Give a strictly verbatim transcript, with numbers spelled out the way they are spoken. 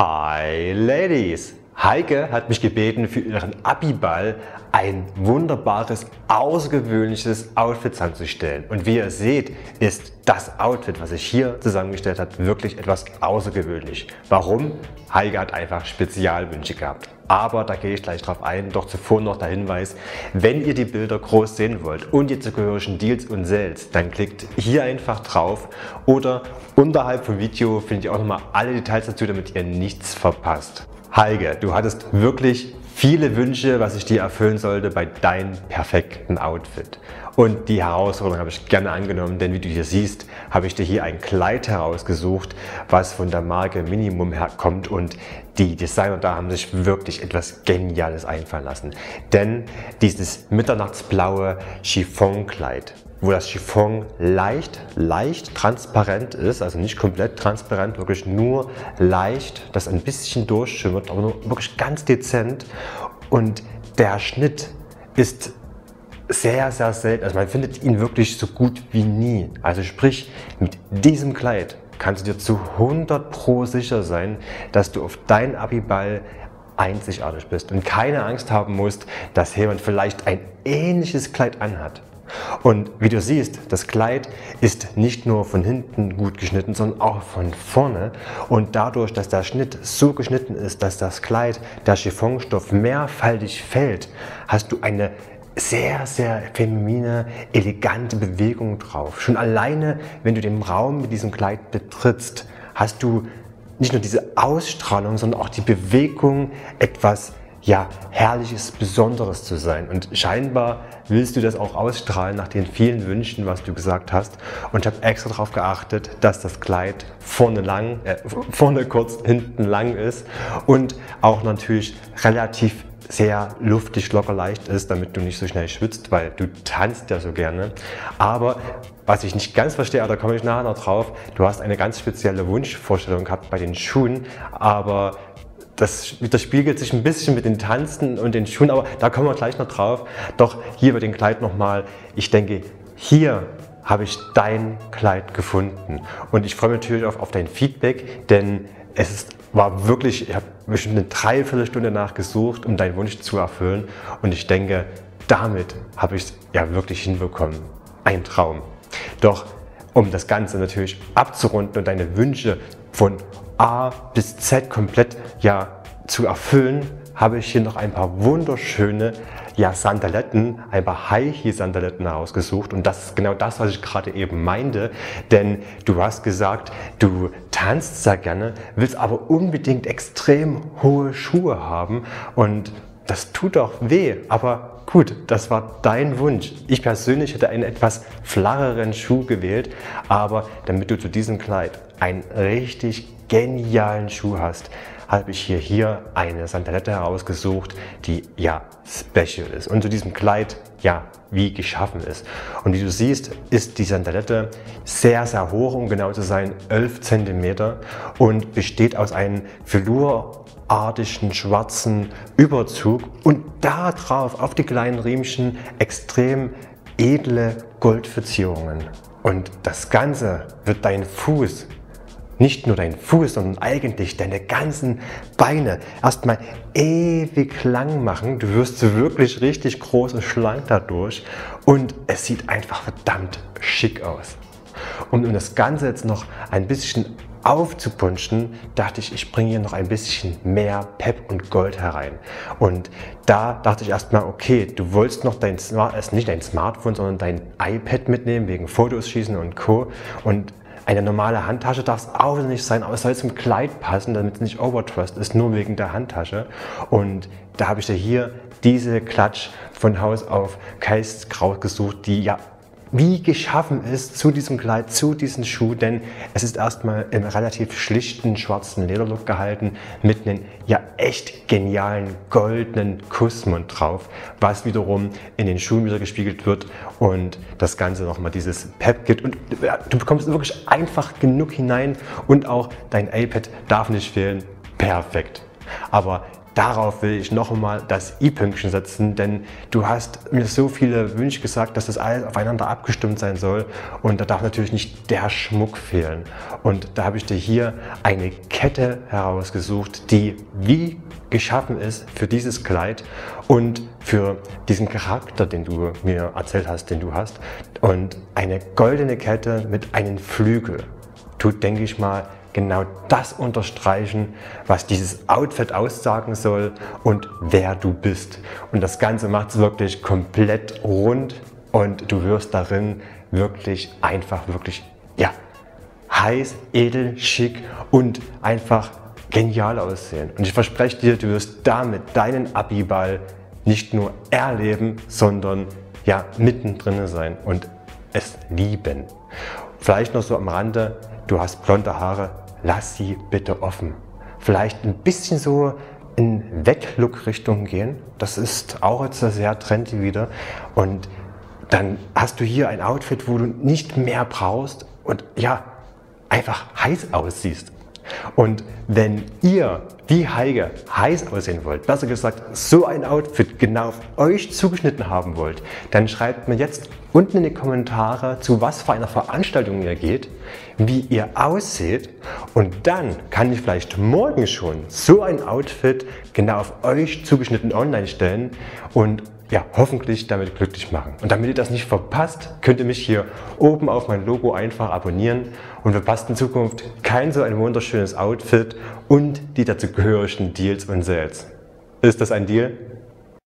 Hi Ladies! Heike hat mich gebeten, für ihren Abiball ein wunderbares, außergewöhnliches Outfit zusammenzustellen. Und wie ihr seht, ist das Outfit, was ich hier zusammengestellt habe, wirklich etwas außergewöhnlich. Warum? Heike hat einfach Spezialwünsche gehabt. Aber da gehe ich gleich drauf ein, doch zuvor noch der Hinweis, wenn ihr die Bilder groß sehen wollt und die zugehörigen Deals und Sales, dann klickt hier einfach drauf oder unterhalb vom Video findet ihr auch nochmal alle Details dazu, damit ihr nichts verpasst. Heike, du hattest wirklich viele Wünsche, was ich dir erfüllen sollte bei deinem perfekten Outfit. Und die Herausforderung habe ich gerne angenommen, denn wie du hier siehst, habe ich dir hier ein Kleid herausgesucht, was von der Marke Minimum herkommt und die Designer da haben sich wirklich etwas Geniales einfallen lassen. Denn dieses mitternachtsblaue Chiffonkleid, wo das Chiffon leicht, leicht transparent ist, also nicht komplett transparent, wirklich nur leicht, das ein bisschen durchschimmert, aber nur wirklich ganz dezent und der Schnitt ist sehr, sehr selten. Also man findet ihn wirklich so gut wie nie. Also sprich, mit diesem Kleid kannst du dir zu hundert Prozent sicher sein, dass du auf deinen Abiball einzigartig bist und keine Angst haben musst, dass jemand vielleicht ein ähnliches Kleid anhat. Und wie du siehst, das Kleid ist nicht nur von hinten gut geschnitten, sondern auch von vorne. Und dadurch, dass der Schnitt so geschnitten ist, dass das Kleid, der Chiffonstoff mehrfaltig fällt, hast du eine sehr, sehr feminine, elegante Bewegung drauf. Schon alleine, wenn du den Raum mit diesem Kleid betrittst, hast du nicht nur diese Ausstrahlung, sondern auch die Bewegung, etwas ja, Herrliches, Besonderes zu sein. Und scheinbar willst du das auch ausstrahlen nach den vielen Wünschen, was du gesagt hast. Und ich habe extra darauf geachtet, dass das Kleid vorne lang, äh, vorne kurz, hinten lang ist und auch natürlich relativ sehr luftig, locker, leicht ist, damit du nicht so schnell schwitzt, weil du tanzt ja so gerne. Aber was ich nicht ganz verstehe, da komme ich nachher noch drauf, du hast eine ganz spezielle Wunschvorstellung gehabt bei den Schuhen, aber das widerspiegelt sich ein bisschen mit den Tanzen und den Schuhen, aber da kommen wir gleich noch drauf. Doch hier bei dem Kleid nochmal, ich denke, hier habe ich dein Kleid gefunden. Und ich freue mich natürlich auf, auf dein Feedback, denn es ist, war wirklich, ich habe bestimmt eine Dreiviertelstunde nachgesucht, um deinen Wunsch zu erfüllen. Und ich denke, damit habe ich es ja wirklich hinbekommen. Ein Traum. Doch um das Ganze natürlich abzurunden und deine Wünsche von A bis Z komplett ja, zu erfüllen, habe ich hier noch ein paar wunderschöne ja, Sandaletten, ein paar High-Heel-Sandaletten herausgesucht und das ist genau das, was ich gerade eben meinte, denn du hast gesagt, du tanzt sehr gerne, willst aber unbedingt extrem hohe Schuhe haben und das tut doch weh, aber gut, das war dein Wunsch. Ich persönlich hätte einen etwas flacheren Schuh gewählt, aber damit du zu diesem Kleid einen richtig genialen Schuh hast, habe ich hier, hier eine Sandalette herausgesucht, die ja special ist und zu diesem Kleid ja wie geschaffen ist. Und wie du siehst, ist die Sandalette sehr, sehr hoch, um genau zu sein, elf Zentimeter und besteht aus einem Velour artigen schwarzen Überzug und darauf auf die kleinen Riemchen extrem edle Goldverzierungen. Und das Ganze wird dein Fuß, nicht nur dein Fuß, sondern eigentlich deine ganzen Beine erstmal ewig lang machen. Du wirst wirklich richtig groß und schlank dadurch und es sieht einfach verdammt schick aus. Und um das Ganze jetzt noch ein bisschen aufzupunschen, dachte ich, ich bringe hier noch ein bisschen mehr Pep und Gold herein. Und da dachte ich erstmal, okay, du wolltest noch dein, Smart nicht dein Smartphone, sondern dein iPad mitnehmen, wegen Fotos schießen und Co. Und eine normale Handtasche darf es auch nicht sein, aber es soll zum Kleid passen, damit es nicht overdressed ist, nur wegen der Handtasche. Und da habe ich dir hier diese Klatsch von Haus auf Kaiskraus gesucht, die ja wie geschaffen ist zu diesem Kleid, zu diesem Schuh, denn es ist erstmal im relativ schlichten schwarzen Lederlook gehalten mit einem ja echt genialen goldenen Kussmund drauf, was wiederum in den Schuhen wieder gespiegelt wird und das Ganze nochmal dieses Pep-Kit und ja, du bekommst wirklich einfach genug hinein und auch dein iPad darf nicht fehlen, perfekt. Aber Darauf will ich noch einmal das i-Pünktchen setzen, denn du hast mir so viele Wünsche gesagt, dass das alles aufeinander abgestimmt sein soll und da darf natürlich nicht der Schmuck fehlen. Und da habe ich dir hier eine Kette herausgesucht, die wie geschaffen ist für dieses Kleid und für diesen Charakter, den du mir erzählt hast, den du hast. Und eine goldene Kette mit einem Flügel tut, denke ich mal, genau das unterstreichen, was dieses Outfit aussagen soll und wer du bist. Und das Ganze macht es wirklich komplett rund und du wirst darin wirklich einfach, wirklich, ja, heiß, edel, schick und einfach genial aussehen. Und ich verspreche dir, du wirst damit deinen Abiball nicht nur erleben, sondern ja mittendrin sein und es lieben. Vielleicht noch so am Rande, du hast blonde Haare, lass sie bitte offen. Vielleicht ein bisschen so in Weglook-Richtung gehen, das ist auch jetzt sehr trendy wieder. Und dann hast du hier ein Outfit, wo du nicht mehr brauchst und ja, einfach heiß aussiehst. Und wenn ihr wie Heike heiß aussehen wollt, besser gesagt so ein Outfit genau auf euch zugeschnitten haben wollt, dann schreibt mir jetzt unten in die Kommentare, zu was für einer Veranstaltung ihr geht, wie ihr ausseht und dann kann ich vielleicht morgen schon so ein Outfit genau auf euch zugeschnitten online stellen und ja, hoffentlich damit glücklich machen. Und damit ihr das nicht verpasst, könnt ihr mich hier oben auf mein Logo einfach abonnieren und verpasst in Zukunft kein so ein wunderschönes Outfit und die dazugehörigen Deals und Sales. Ist das ein Deal?